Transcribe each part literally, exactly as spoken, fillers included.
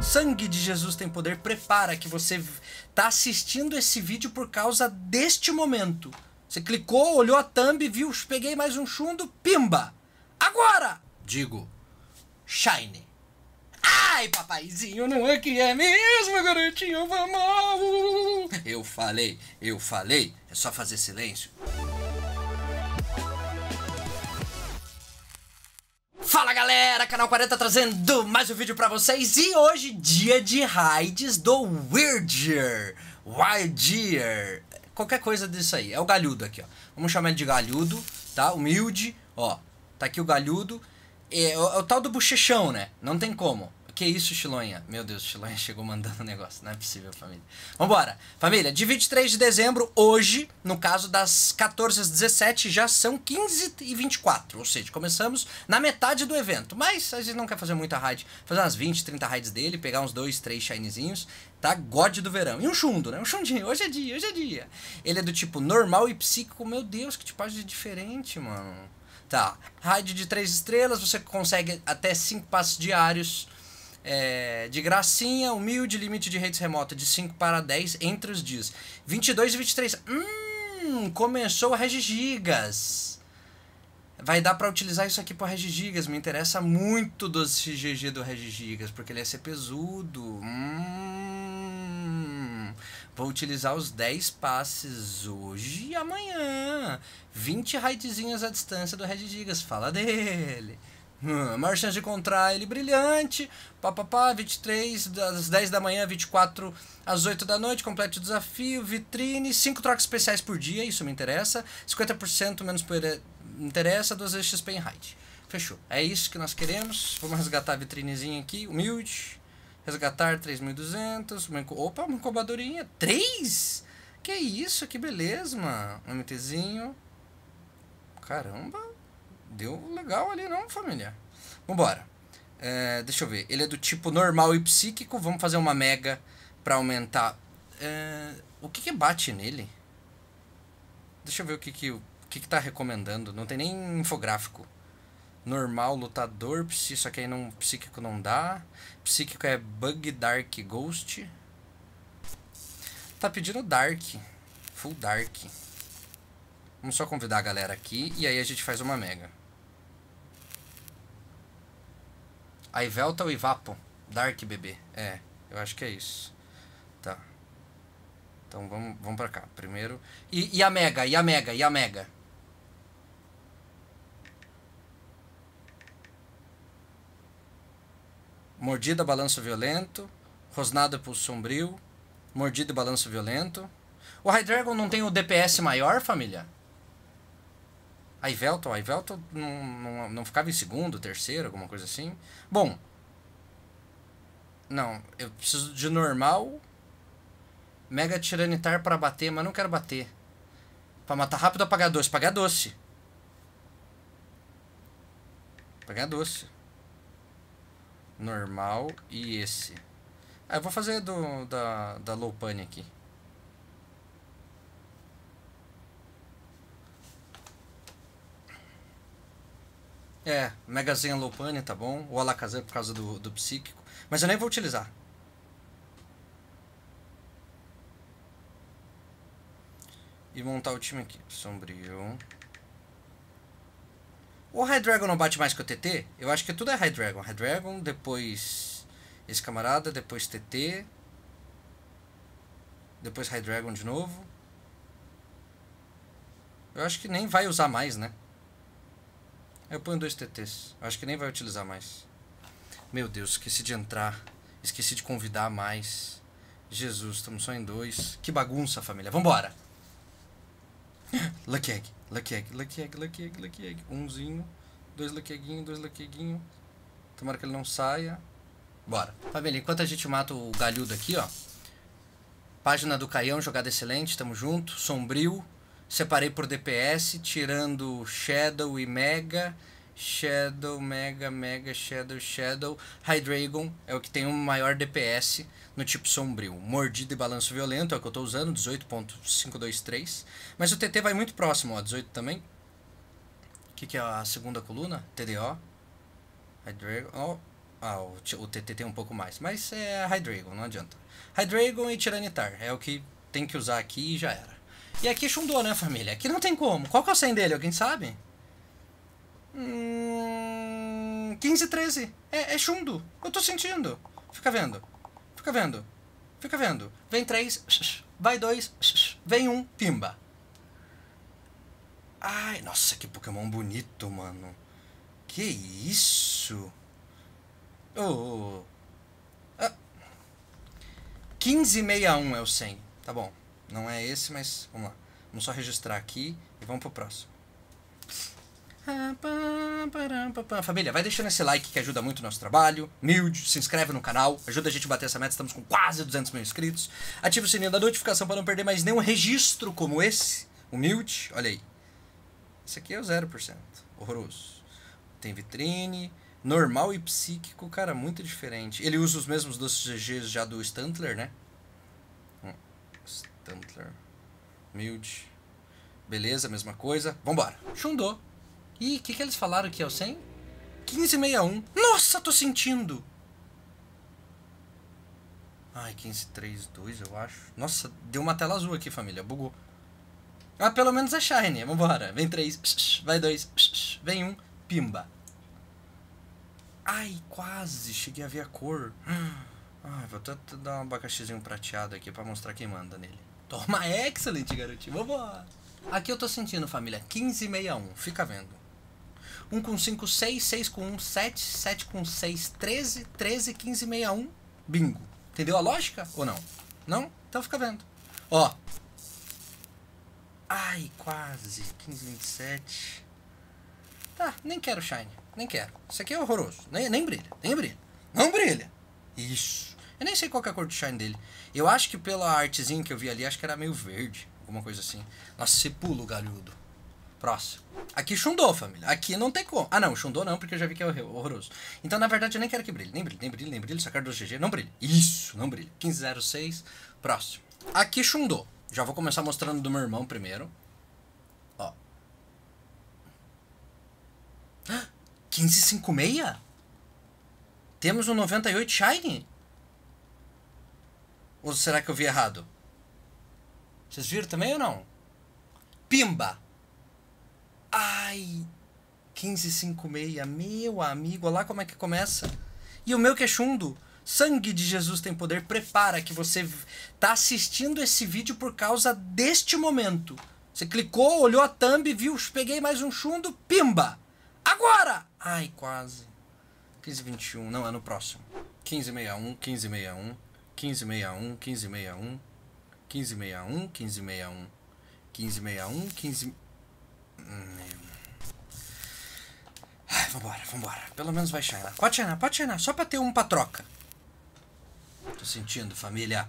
Sangue de Jesus tem poder, prepara que você tá assistindo esse vídeo por causa deste momento. Você clicou, olhou a thumb, viu, peguei mais um chundo, pimba! Agora! Digo, Shine. Ai, papaizinho, não é que é mesmo, garotinho, vamos! Eu falei, eu falei, é só fazer silêncio. Fala galera, Canal quarenta trazendo mais um vídeo pra vocês e hoje dia de raids do Wyrdeer, Wyrdeer, qualquer coisa disso aí, é o galhudo aqui ó, vamos chamar ele de galhudo, tá, humilde, ó, tá aqui o galhudo, é, é, o, é o tal do bochechão né, não tem como, que isso Chilonha, meu Deus, Chilonha chegou mandando o negócio, não é possível família, vambora, família, de vinte e três de dezembro, hoje, no caso das quatorze às dezessete, já são quinze e vinte e quatro, ou seja, começamos na metade do evento, mas a gente não quer fazer muita raid, fazer umas vinte, trinta raids dele, pegar uns dois, três shinezinhos, tá, God do verão, e um chundo, né, um chundinho, hoje é dia, hoje é dia, ele é do tipo normal e psíquico, meu Deus, que tipagem diferente, mano, tá, raid de três estrelas, você consegue até cinco passos diários, É, de gracinha, humilde, limite de redes remota de cinco para dez entre os dias vinte e dois e vinte e três. Hum, começou a Regigigas. Vai dar pra utilizar isso aqui pro Regigigas. Me interessa muito doce G G do Regigigas, porque ele ia ser pesudo. Hum, vou utilizar os dez passes hoje e amanhã. vinte raidzinhas à distância do Regigigas. Fala dele. Hum, maior chance de encontrar ele brilhante, papapá, vinte e três às dez da manhã, vinte e quatro às oito da noite, complete o desafio, vitrine, cinco trocas especiais por dia, isso me interessa, cinquenta por cento menos poder interessa, duas vezes X P em raid. Fechou, é isso que nós queremos, vamos resgatar a vitrinezinha aqui, humilde, resgatar três mil e duzentos, opa, uma incubadorinha, três? Que isso, que beleza, mano, um MTzinho, caramba. Deu legal ali não, família. Vambora. É, deixa eu ver. Ele é do tipo normal e psíquico. Vamos fazer uma mega pra aumentar. É, o que que bate nele? Deixa eu ver o que que, o que que tá recomendando. Não tem nem infográfico. Normal, lutador, psíquico. Só que aí não, psíquico não dá. Psíquico é bug, dark, ghost. Tá pedindo dark. Full dark. Vamos só convidar a galera aqui e aí a gente faz uma mega. A Ivelta ou Ivapo? Dark, bebê. É, eu acho que é isso. Tá. Então vamos, vamos pra cá. Primeiro... E, e a mega, e a mega, e a mega. Mordida, balanço violento. Rosnada, pulso sombrio. Mordida, balanço violento. O Hydreigon não tem o D P S maior, família? A Ivelto, a Ivelto não, não, não ficava em segundo, terceiro, alguma coisa assim. Bom. Não, eu preciso de normal. Mega Tiranitar pra bater, mas não quero bater. Pra matar rápido, apagar doce. Apagar doce. Apagar doce. Normal e esse. Ah, eu vou fazer do, da, da Loupane aqui. É, Megazinha Loupane, tá bom. O Alakazam por causa do, do psíquico. Mas eu nem vou utilizar. E montar o time aqui. Sombrio. O Hydreigon não bate mais que o T T? Eu acho que tudo é Hydreigon. Hydreigon, depois esse camarada, depois T T. Depois Hydreigon de novo. Eu acho que nem vai usar mais, né? Eu ponho dois T Ts. Acho que nem vai utilizar mais. Meu Deus, esqueci de entrar. Esqueci de convidar mais. Jesus, estamos só em dois. Que bagunça, família. Vambora. Lucky Egg. Lucky Egg. Lucky Egg. Lucky Egg. Lucky Egg. Umzinho. Dois Lucky Egguinho. Dois Lucky Egguinho. Tomara que ele não saia. Bora. Família, enquanto a gente mata o galhudo aqui, ó. Página do Caião. Jogada excelente. Tamo junto. Sombrio. Separei por D P S, tirando Shadow e Mega. Shadow, Mega, Mega, Shadow, Shadow. Hydreigon é o que tem o maior D P S no tipo sombrio. Mordida e balanço violento é o que eu tô usando, dezoito ponto quinhentos e vinte e três. Mas o T T vai muito próximo, ó, dezoito também. O que, que é a segunda coluna? T D O. Hydreigon, ó. Ah, o, o T T tem um pouco mais, mas é a Hydreigon, não adianta. Hydreigon e Tiranitar, é o que tem que usar aqui e já era. E aqui Shundô, né, família? Aqui não tem como. Qual que é o cem dele? Alguém sabe? Hum, quinze, treze. É, é Shundô. Eu tô sentindo. Fica vendo. Fica vendo. Fica vendo. Vem três, vai dois, vem um, pimba. Ai, nossa, que Pokémon bonito, mano. Que isso? Oh. Ah. quinze sessenta e um é o cem. Tá bom. Não é esse, mas vamos lá. Vamos só registrar aqui e vamos pro próximo. Família, vai deixando esse like que ajuda muito o nosso trabalho. Humilde, se inscreve no canal, ajuda a gente a bater essa meta. Estamos com quase duzentos mil inscritos. Ativa o sininho da notificação para não perder mais nenhum registro como esse. Humilde, olha aí. Esse aqui é o zero por cento. Horroroso. Tem vitrine. Normal e psíquico, cara, muito diferente. Ele usa os mesmos doces G Gs já do Stantler, né? Stantler. Humilde. Beleza, mesma coisa. Vambora. Shundô. Ih, o que, que eles falaram que é o cem? quinze sessenta e um. Nossa, tô sentindo! Ai, quinze trinta e dois, eu acho. Nossa, deu uma tela azul aqui, família. Bugou. Ah, pelo menos é Shiny. Vambora. Vem três, vai dois, vem um, pimba. Ai, quase. Cheguei a ver a cor. Ai, vou até dar um abacaxizinho prateado aqui pra mostrar quem manda nele. Toma, excelente, garotinho. Vambora. Aqui eu tô sentindo, família. quinze sessenta e um. Fica vendo. um com cinco, seis, seis com um, sete, sete com seis, treze, treze, quinze sessenta e um. Bingo. Entendeu a lógica ou não? Não? Então fica vendo. Ó. Ai, quase. quinze vinte e sete. Tá, nem quero Shine. Nem quero. Isso aqui é horroroso. Nem, nem brilha. Nem brilha. Não brilha. Isso. Eu nem sei qual que é a cor do Shine dele. Eu acho que pela artezinha que eu vi ali, acho que era meio verde. Alguma coisa assim. Nossa, você pula o galhudo. Próximo. Aqui Shundô, família. Aqui não tem como. Ah, não. Shundô não, porque eu já vi que é horroroso. Então, na verdade, eu nem quero que brilhe. Nem brilhe, nem brilhe, nem brilhe. Só quero do G G. Não brilhe. Isso. Não brilhe. quinze zero seis. Próximo. Aqui Shundô. Já vou começar mostrando do meu irmão primeiro. Ó. quinze cinquenta e seis? Temos um noventa e oito Shiny? Ou será que eu vi errado? Vocês viram também ou não? Pimba! Ai! quinze cinquenta e seis, meu amigo, olha lá como é que começa. E o meu que é Shundô. Sangue de Jesus tem poder, prepara que você tá assistindo esse vídeo por causa deste momento. Você clicou, olhou a thumb, viu, peguei mais um Shundô, pimba! Agora! Ai, quase. quinze vinte e um, não, é no próximo. quinze sessenta e um, quinze sessenta e um, quinze sessenta e um, quinze sessenta e um, quinze sessenta e um, quinze sessenta e um, quinze sessenta e um, quinze... Ai, vambora, vambora. Pelo menos vai shinar. Pode shinar, pode shinar. Só pra ter um pra troca. Tô sentindo, família.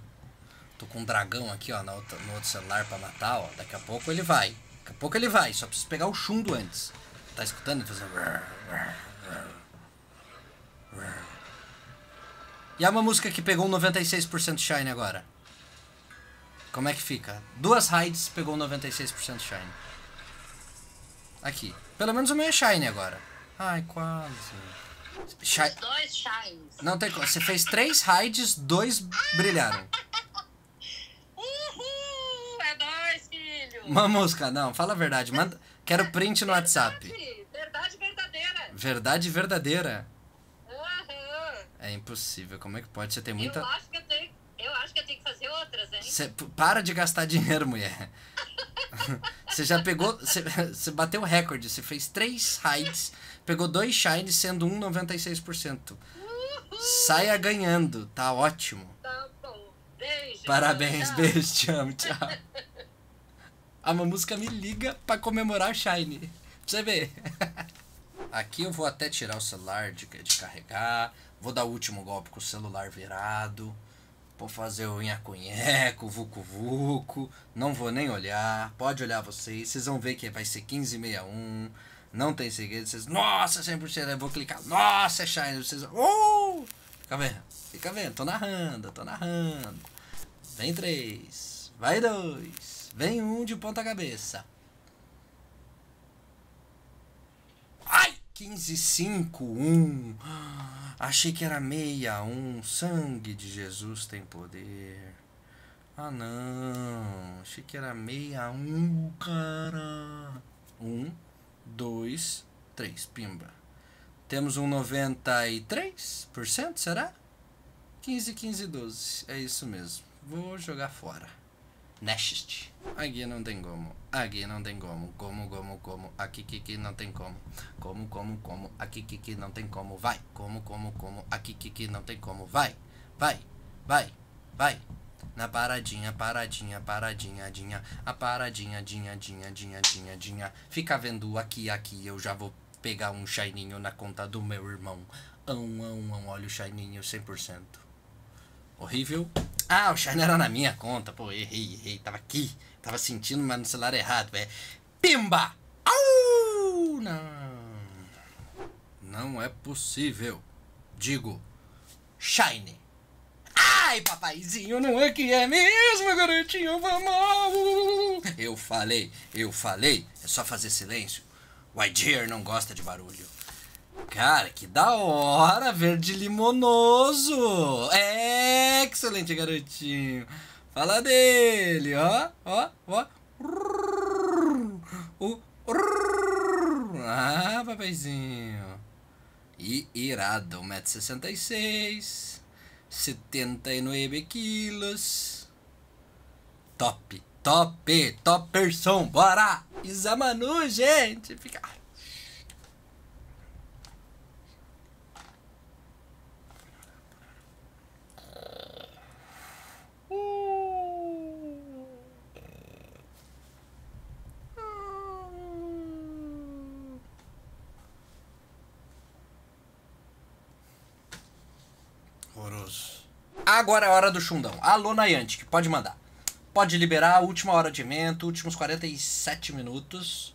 Tô com um dragão aqui, ó, no outro, no outro celular pra matar, ó. Daqui a pouco ele vai. Daqui a pouco ele vai. Só preciso pegar o Shundô antes. Tá escutando ele fazendo... E há uma música que pegou noventa e seis por cento Shine agora. Como é que fica? Duas raids pegou noventa e seis por cento Shine. Aqui. Pelo menos o meu é Shine agora. Ai, quase. Shi... Dois Shines. Não tem como. Você fez três raids, dois brilharam. Uhul! É nóis, filho! Uma música, não. Fala a verdade. Manda... Quero print no WhatsApp. Verdade verdadeira. Verdade verdadeira. Uhum. É impossível. Como é que pode? Você tem muita... Eu acho que eu tenho, eu acho que eu tenho que fazer outras, hein? Cê... Para de gastar dinheiro, mulher. Você já pegou... Você bateu o recorde. Você fez três raids, pegou dois shines, sendo um noventa e seis por cento. Uhul. Saia ganhando. Tá ótimo. Tá bom. Beijo. Parabéns. Tchau. Beijo. Te amo. Tchau. A Mamusca me liga pra comemorar o Shine. Pra você ver. Aqui eu vou até tirar o celular de, de carregar. Vou dar o último golpe com o celular virado. Vou fazer o nhaconheco, o vucu vucu. Não vou nem olhar. Pode olhar vocês. Vocês vão ver que vai ser quinze sessenta e um. Não tem segredo. Vocês... Nossa, cem por cento. Eu vou clicar. Nossa, é Shine. Vocês... Uh! Fica vendo. Fica vendo. Tô narrando. Tô narrando. Vem três. Vai dois. Vem um de ponta cabeça. Ai! quinze, cinco, um. Achei que era seis um. Sangue de Jesus tem poder. Ah, não. Achei que era seis um, cara. um, dois, três. Pimba. Temos um noventa e três por cento, será? quinze, quinze, doze. É isso mesmo. Vou jogar fora. Next. Aqui não tem como. Aqui não tem como. Como, como, como. Aqui, que, que não tem como. Como, como, como. Aqui, que, que não tem como. Vai. Como, como, como. Aqui, que, que não tem como. Vai. Vai. Vai. Vai. Na paradinha, paradinha, paradinha, dinha. A paradinha, dinha, dinha, dinha, dinha, dinha. Fica vendo aqui, aqui. Eu já vou pegar um shininho na conta do meu irmão. Ão, ão, ão. Olha o shininho cem por cento. Horrível. Ah, o shine era na minha conta. Pô, errei, errei. Tava aqui. Tava sentindo, mas no celular errado. É pimba! Au! Não. Não é possível. Digo, shine. Ai, papaizinho, não é que é mesmo, garotinho? Vamos! Eu falei, eu falei. É só fazer silêncio. Wyrdeer não gosta de barulho. Cara, que da hora, verde limonoso. É, excelente, garotinho. Fala dele, ó, ó, ó. Ah, papaizinho. E irado, um metro e sessenta e seis, setenta e nove quilos. Top, top, top person, bora! Isamanu, gente, fica... Agora é a hora do Xundão. Alô, Niantic, pode mandar. Pode liberar a última hora de evento, últimos quarenta e sete minutos.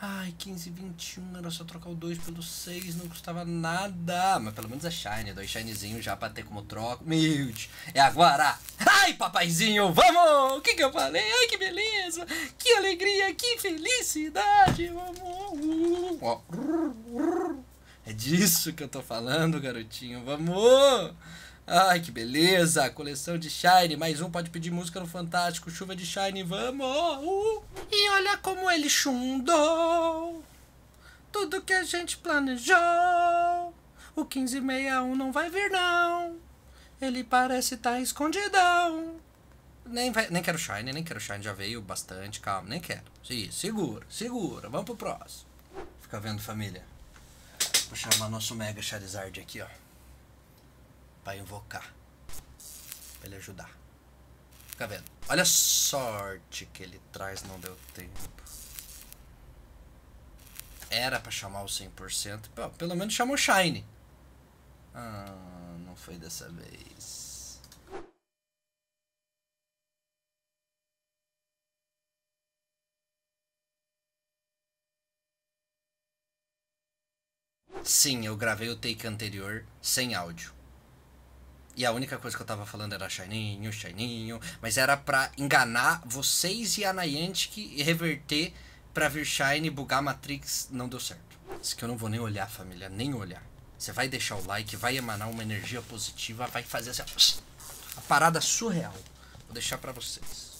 Ai, quinze, vinte e um, era só trocar o dois pelo seis, não custava nada. Mas pelo menos é shiny, dois shinyzinhos já pra ter como troca. Meu, é agora. Ai, papaizinho, vamos! O que que eu falei? Ai, que beleza! Que alegria, que felicidade, vamos! Ó. É disso que eu tô falando, garotinho. Vamos! Ai, que beleza! Coleção de shine. Mais um, pode pedir música no Fantástico. Chuva de shine, vamos! Uh! E olha como ele chundou. Tudo que a gente planejou. O quinze sessenta e um não vai vir, não. Ele parece tá escondidão. Nem, vai, nem quero shine, nem quero shine. Já veio bastante, calma. Nem quero. Isso, segura, segura. Vamos pro próximo. Fica vendo, família. Vou chamar nosso Mega Charizard aqui, ó. Pra invocar. Pra ele ajudar. Fica vendo. Olha a sorte que ele traz, não deu tempo. Era pra chamar o cem por cento. Pô, pelo menos chamou shine. Ah, não foi dessa vez. Sim, eu gravei o take anterior sem áudio. E a única coisa que eu tava falando era shininho, shininho. Mas era pra enganar vocês e a Niantic e reverter pra vir shine, bugar a Matrix. Não deu certo. Isso que eu não vou nem olhar, família. Nem olhar. Você vai deixar o like, vai emanar uma energia positiva, vai fazer essa... A parada surreal. Vou deixar pra vocês.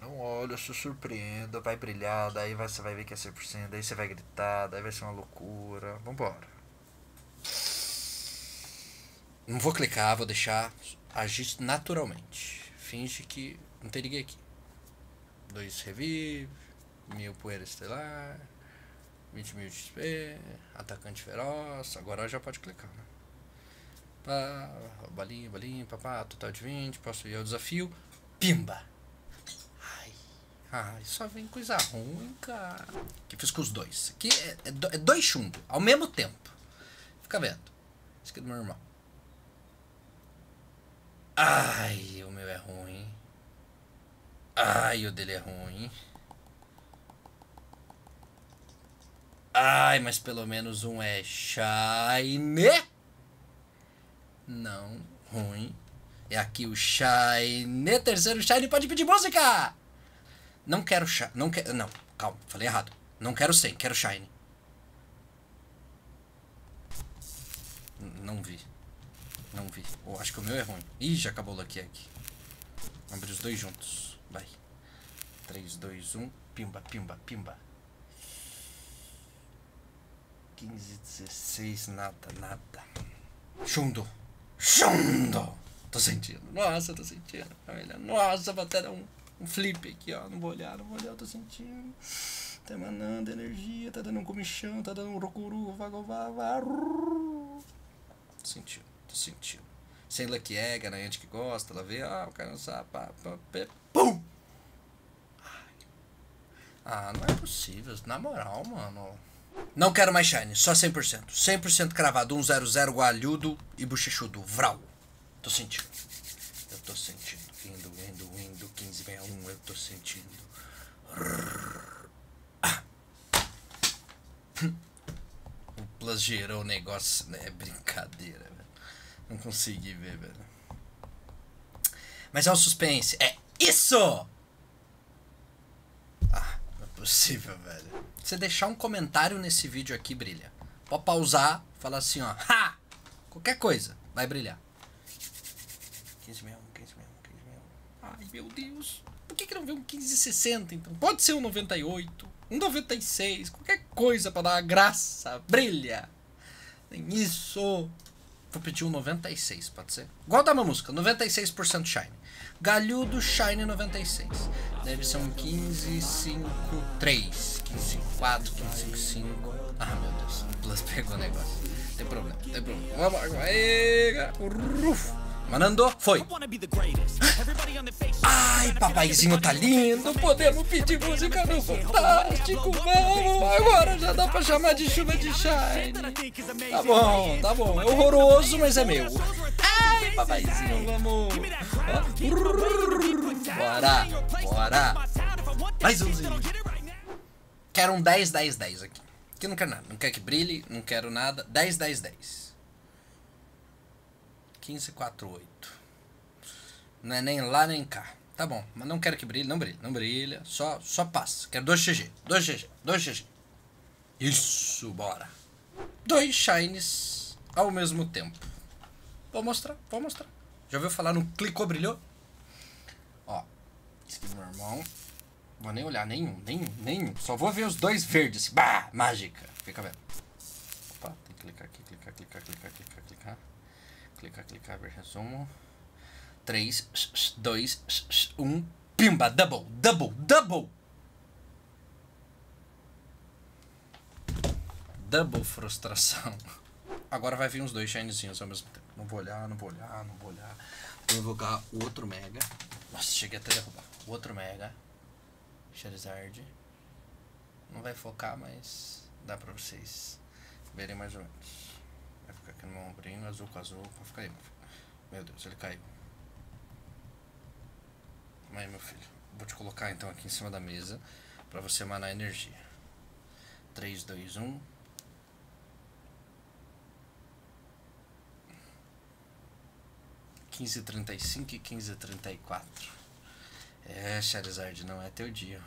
Não olha, se surpreenda, vai brilhar, daí vai, você vai ver que é cem por cento, daí você vai gritar, daí vai ser uma loucura. Vambora. Não vou clicar, vou deixar agir naturalmente. Finge que não tem ninguém aqui. Dois revive, mil poeira estelar, vinte mil de X P, atacante feroz. Agora já pode clicar, né? Pá, balinha, balinha, papá, total de vinte, posso ir ao desafio. Pimba! Ah, só vem coisa ruim, cara. Que fiz com os dois. Aqui é, é, é dois chumbo, ao mesmo tempo. Fica vendo. Esse aqui é do meu irmão. Ai, o meu é ruim. Ai, o dele é ruim. Ai, mas pelo menos um é shiny. Não, ruim. É aqui o shiny. Terceiro shiny, pode pedir música. Não quero shine, não quero, não, Calma, falei errado. Não quero cem, quero Shine. Não vi. Não vi. Oh, acho que o meu é ruim. Ih, já acabou o Lucky Egg. Vamos abrir os dois juntos. Vai. três, dois, um. Pimba, pimba, pimba. quinze, dezesseis. Nada, nada. Shundo. Shundo. Tô sentindo. Nossa, tô sentindo. Nossa, vou até dar um, um flip aqui, ó. Não vou olhar, não vou olhar. Eu tô sentindo. Tá emanando energia. Tá dando um comichão. Tá dando um rocuru. Tô sentindo. Tô sentindo. Sem Lucky Egg, a gente que gosta. Ela vê. Ah, o cara não sabe. Pum! Ah, não é possível. Na moral, mano. Não quero mais Shine. Só cem por cento. cem por cento cravado. um zero zero gualhudo e bochechudo. Vral. Tô sentindo. Eu tô sentindo. Indo, indo, indo. quinze, sessenta e um. Eu tô sentindo. Ah. O Plus gerou o negócio, né? É brincadeira, velho. Não consegui ver, velho. Mas é o suspense. É isso! Possível, velho. Você deixar um comentário nesse vídeo aqui, brilha. Pode pausar, falar assim, ó. Ha! Qualquer coisa, vai brilhar. quinze, sessenta e um, quinze, sessenta e um, quinze, sessenta e um. Ai, meu Deus. Por que que não veio um quinze sessenta, então? Pode ser um noventa e oito, um noventa e seis, qualquer coisa pra dar uma graça. Brilha. Tem isso. Vou pedir um noventa e seis, pode ser? Igual da Mamusca, noventa e seis por cento Shine. Galhudo Shine noventa e seis. Deve ser um quinze, cinco, três. quinze, cinco, quatro, quinze, cinco, cinco. Ah, meu Deus. O Plus pegou o negócio. Tem problema, tem problema. Vamos lá. Ruf. Manando, foi. Ai, papaizinho tá lindo. Podemos pedir música no Fantástico. Vamos, agora já dá pra chamar de chuva de Shine. Tá bom, tá bom. É horroroso, mas é meu. Ai, papaizinho, vamos. Bora, bora. Mais umzinho. Quero um dez, dez, dez aqui. Aqui eu não quero nada. Não quero que brilhe, não quero nada. dez, dez, dez. quinze, quatro, oito. Não é nem lá nem cá. Tá bom, mas não quero que brilhe, não brilhe, não brilha. Só, só passa. Quero dois G G, dois G G, dois G G. Isso, bora. Dois Shines ao mesmo tempo. Vou mostrar, vou mostrar. Já ouviu falar no clicou, brilhou? Ó, esse aqui é meu irmão. Vou nem olhar nenhum, nenhum, nenhum. Só vou ver os dois verdes. Bah, mágica. Fica vendo. Opa, tem que clicar aqui, clicar, clicar, clicar, clicar, clicar. Clicar, clicar, ver resumo. três, dois, um. Pimba, double, double, double. Double frustração. Agora vai vir uns dois shinezinhos ao mesmo tempo. Não vou olhar, não vou olhar, não vou olhar. Vou invocar o outro mega. Nossa, cheguei até a derrubar. O outro mega. Charizard. Não vai focar, mas dá pra vocês verem mais ou menos. Vai ficar aqui no meu ombrinho, azul com azul, vai ficar aí, meu filho. Meu Deus, ele caiu. Mas, meu filho, vou te colocar então aqui em cima da mesa pra você emanar energia. três, dois, um. quinze, trinta e cinco e quinze, trinta e quatro. É, Charizard, não é teu dia.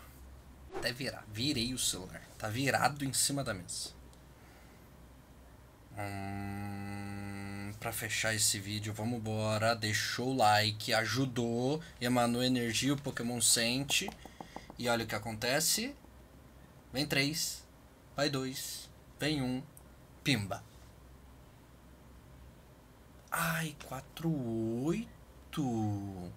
Até virar, virei o celular. Tá virado em cima da mesa. Hum, pra fechar esse vídeo, vamos embora. Deixou o like, ajudou, emanou energia, o Pokémon sente. E olha o que acontece. Vem três, vai dois, vem um, pimba. Ai, quatro, oito.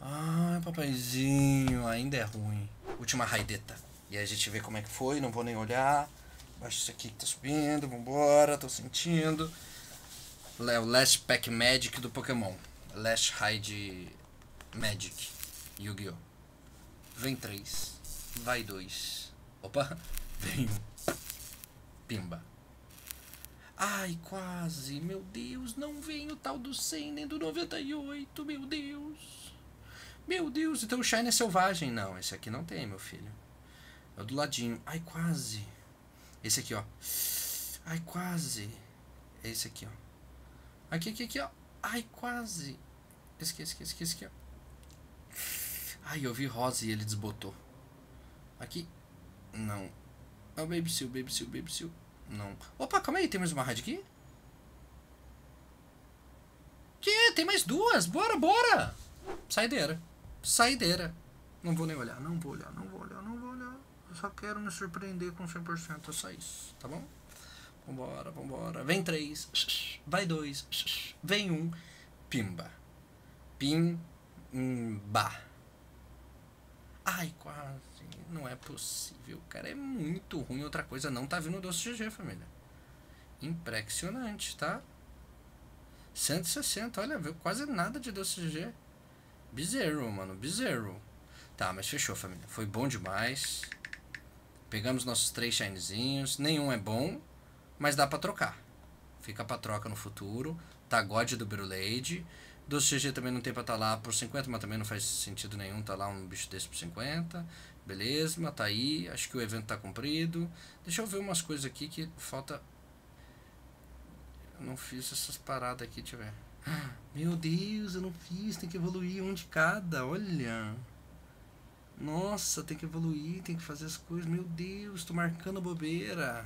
Ai, papaizinho, ainda é ruim. Última raideta. E aí a gente vê como é que foi, não vou nem olhar. Baixa isso aqui que tá subindo, vambora, tô sentindo. É o Last Pack Magic do Pokémon. Last Hide Magic. Yu-Gi-Oh! Vem três. Vai dois. Opa! Vem. Pimba. Ai, quase. Meu Deus, não vem o tal do cem nem do noventa e oito. Meu Deus. Meu Deus, então o Shine é selvagem. Não, esse aqui não tem, meu filho. É o do ladinho. Ai, quase. Esse aqui, ó. Ai, quase. Esse aqui, ó. Aqui, aqui, aqui, ó. Ai, quase. Esse aqui, esse aqui, esse aqui, esse aqui, ó. Ai, eu vi rosa e ele desbotou. Aqui. Não. É o Baby Seal, Baby Seal, Baby Seal. Não. Opa, calma aí, tem mais uma raid aqui? Que? Tem mais duas? Bora, bora! Saideira. Saideira. Não vou nem olhar, não vou olhar, não vou olhar, não vou olhar. Eu só quero me surpreender com cem por cento, é só isso, tá bom? Vambora, vambora. Vem três. Vai dois. Vem um. Pimba. Pimba. Ai, quase. Não é possível. O cara é muito ruim. Outra coisa, não tá vindo doce G G, família. Impressionante, tá? cento e sessenta. Olha, viu? Quase nada de doce G G. Bizarro, mano. Bizarro. Tá, mas fechou, família. Foi bom demais. Pegamos nossos três shinezinhos. Nenhum é bom. Mas dá pra trocar. Fica pra troca no futuro. Tá God do Birulade. Doce G G também não tem pra tá lá por cinquenta, mas também não faz sentido nenhum tá lá um bicho desse por cinquenta. Beleza, tá aí. Acho que o evento tá cumprido. Deixa eu ver umas coisas aqui que falta. Eu não fiz essas paradas aqui, deixa eu ver. Meu Deus, eu não fiz. Tem que evoluir um de cada, olha. Nossa, tem que evoluir, tem que fazer as coisas. Meu Deus, tô marcando bobeira.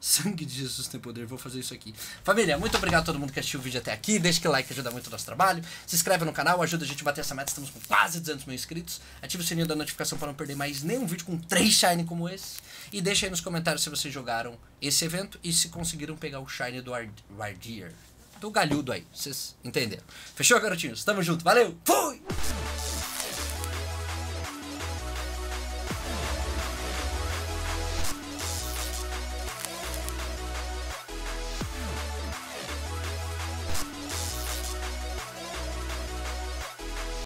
Sangue de Jesus tem poder, vou fazer isso aqui. Família, muito obrigado a todo mundo que assistiu o vídeo até aqui. Deixa aquele like, ajuda muito o nosso trabalho. Se inscreve no canal, ajuda a gente a bater essa meta. Estamos com quase duzentos mil inscritos. Ativa o sininho da notificação para não perder mais nenhum vídeo com três Shine como esse. E deixa aí nos comentários se vocês jogaram esse evento e se conseguiram pegar o Shine do Wyrdeer. Do galhudo aí, vocês entenderam. Fechou, garotinhos? Tamo junto, valeu, fui!